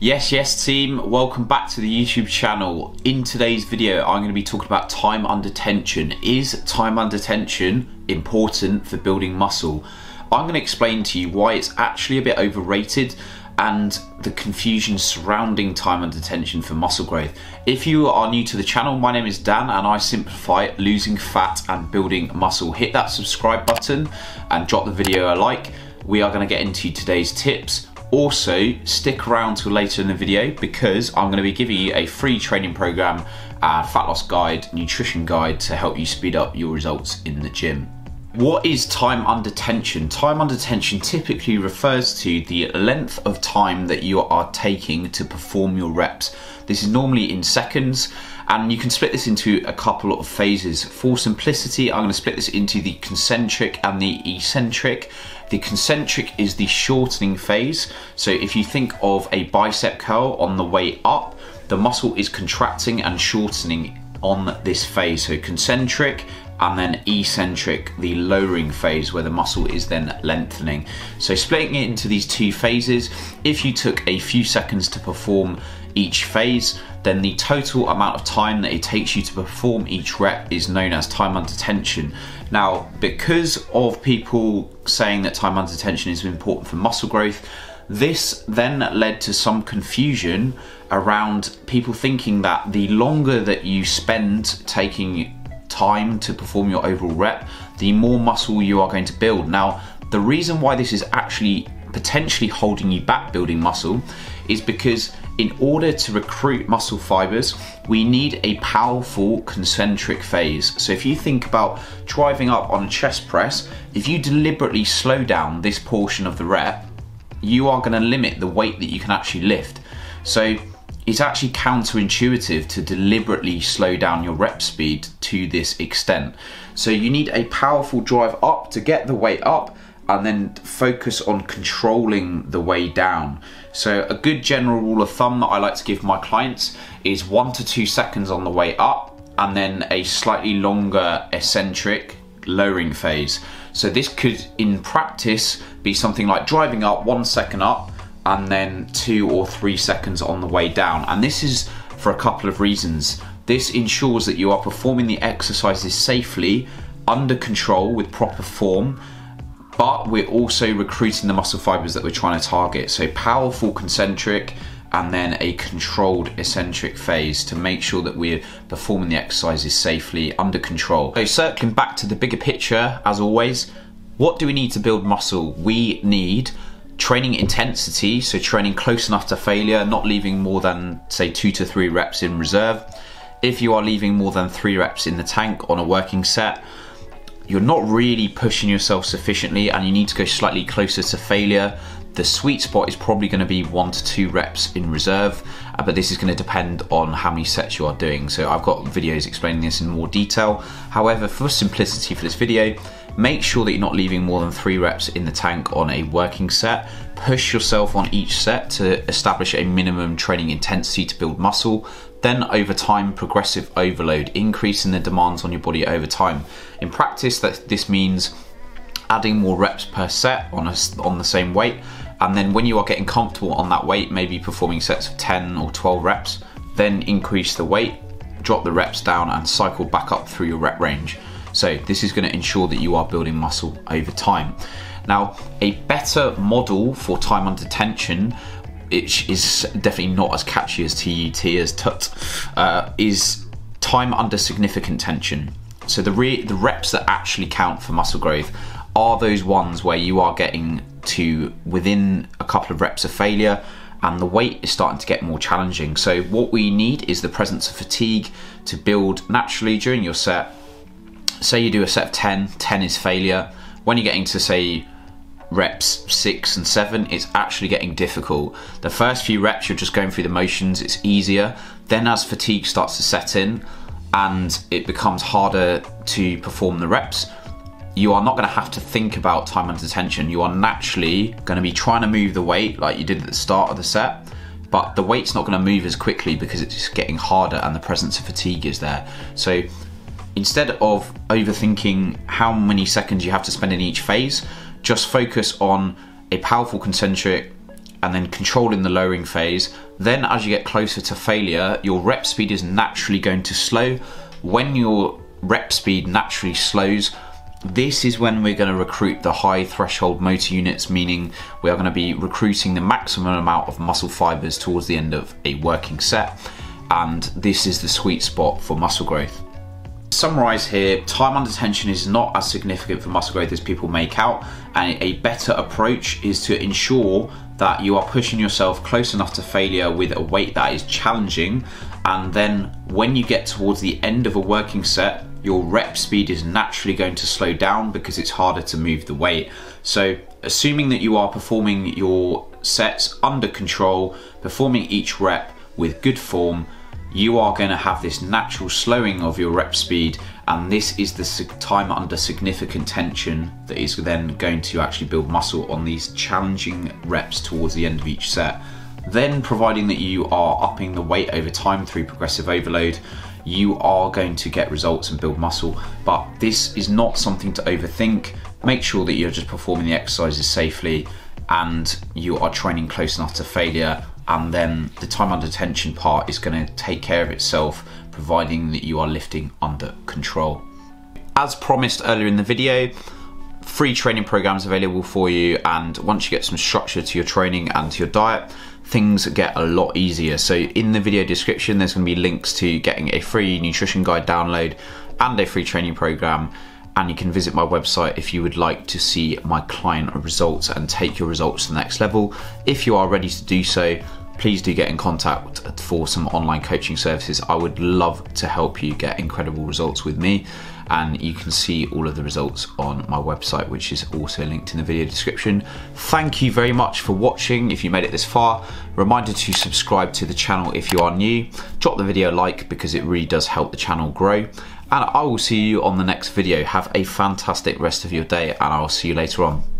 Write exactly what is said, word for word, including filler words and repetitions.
Yes, yes team, welcome back to the YouTube channel. In today's video, I'm going to be talking about time under tension. Is time under tension important for building muscle? I'm going to explain to you why it's actually a bit overrated and the confusion surrounding time under tension for muscle growth. If you are new to the channel, my name is Dan and I simplify losing fat and building muscle. Hit that subscribe button and drop the video a like. We are going to get into today's tips. Also, stick around till later in the video because I'm going to be giving you a free training program, uh, fat loss guide, nutrition guide to help you speed up your results in the gym. What is time under tension? Time under tension typically refers to the length of time that you are taking to perform your reps. This is normally in seconds, and you can split this into a couple of phases. For simplicity, I'm going to split this into the concentric and the eccentric. The concentric is the shortening phase. So if you think of a bicep curl on the way up, the muscle is contracting and shortening on this phase. So concentric, and then eccentric, the lowering phase where the muscle is then lengthening. So splitting it into these two phases, if you took a few seconds to perform each phase, then the total amount of time that it takes you to perform each rep is known as time under tension. Now, because of people saying that time under tension is important for muscle growth, this then led to some confusion around people thinking that the longer that you spend taking time to perform your overall rep, the more muscle you are going to build. Now, the reason why this is actually potentially holding you back building muscle is because in order to recruit muscle fibers, we need a powerful concentric phase. So if you think about driving up on a chest press, if you deliberately slow down this portion of the rep, you are going to limit the weight that you can actually lift. So it's actually counterintuitive to deliberately slow down your rep speed to this extent. So you need a powerful drive up to get the weight up and then focus on controlling the way down. So a good general rule of thumb that I like to give my clients is one to two seconds on the way up and then a slightly longer eccentric lowering phase. So this could in practice be something like driving up one second up and then two or three seconds on the way down. And this is for a couple of reasons. This ensures that you are performing the exercises safely, under control with proper form, but we're also recruiting the muscle fibers that we're trying to target. So powerful concentric and then a controlled eccentric phase to make sure that we're performing the exercises safely, under control. So circling back to the bigger picture, as always, what do we need to build muscle? We need training intensity, so training close enough to failure, not leaving more than say two to three reps in reserve. If you are leaving more than three reps in the tank on a working set, you're not really pushing yourself sufficiently and you need to go slightly closer to failure. The sweet spot is probably going to be one to two reps in reserve, but this is going to depend on how many sets you are doing. So I've got videos explaining this in more detail. However, for simplicity for this video, make sure that you're not leaving more than three reps in the tank on a working set. Push yourself on each set to establish a minimum training intensity to build muscle. Then over time, progressive overload, increasing the demands on your body over time. In practice, that this means adding more reps per set on, a, on the same weight. And then when you are getting comfortable on that weight, maybe performing sets of ten or twelve reps, then increase the weight, drop the reps down and cycle back up through your rep range. So this is going to ensure that you are building muscle over time. Now, a better model for time under tension, which is definitely not as catchy as T U T, as T U T, uh, is time under significant tension. So the, re the reps that actually count for muscle growth are those ones where you are getting to within a couple of reps of failure and the weight is starting to get more challenging. So what we need is the presence of fatigue to build naturally during your set. Say you do a set of ten, ten is failure. When you're getting to say reps six and seven, it's actually getting difficult. The first few reps, you're just going through the motions, it's easier. Then as fatigue starts to set in and it becomes harder to perform the reps, you are not gonna have to think about time under tension. You are naturally gonna be trying to move the weight like you did at the start of the set, but the weight's not gonna move as quickly because it's just getting harder and the presence of fatigue is there. So instead of overthinking how many seconds you have to spend in each phase, just focus on a powerful concentric and then controlling the lowering phase, Then as you get closer to failure, your rep speed is naturally going to slow. When your rep speed naturally slows, this is when we're going to recruit the high threshold motor units, meaning we are going to be recruiting the maximum amount of muscle fibers towards the end of a working set. And this is the sweet spot for muscle growth. Summarize here, time under tension is not as significant for muscle growth as people make out, and a better approach is to ensure that you are pushing yourself close enough to failure with a weight that is challenging, and then when you get towards the end of a working set, your rep speed is naturally going to slow down because it's harder to move the weight. So assuming that you are performing your sets under control, performing each rep with good form, you are going to have this natural slowing of your rep speed, and this is the time under significant tension that is then going to actually build muscle on these challenging reps towards the end of each set. Then, providing that you are upping the weight over time through progressive overload, you are going to get results and build muscle, but this is not something to overthink. Make sure that you're just performing the exercises safely and you are training close enough to failure, and then the time under tension part is going to take care of itself, providing that you are lifting under control. As promised earlier in the video, free training programs available for you, and once you get some structure to your training and to your diet, things get a lot easier. So in the video description, there's going to be links to getting a free nutrition guide download and a free training program, and you can visit my website if you would like to see my client results and take your results to the next level. If you are ready to do so, please do get in contact for some online coaching services. I would love to help you get incredible results with me, and you can see all of the results on my website, which is also linked in the video description. Thank you very much for watching. If you made it this far, reminder to subscribe to the channel if you are new. Drop the video a like because it really does help the channel grow, and I will see you on the next video. Have a fantastic rest of your day, and I'll see you later on.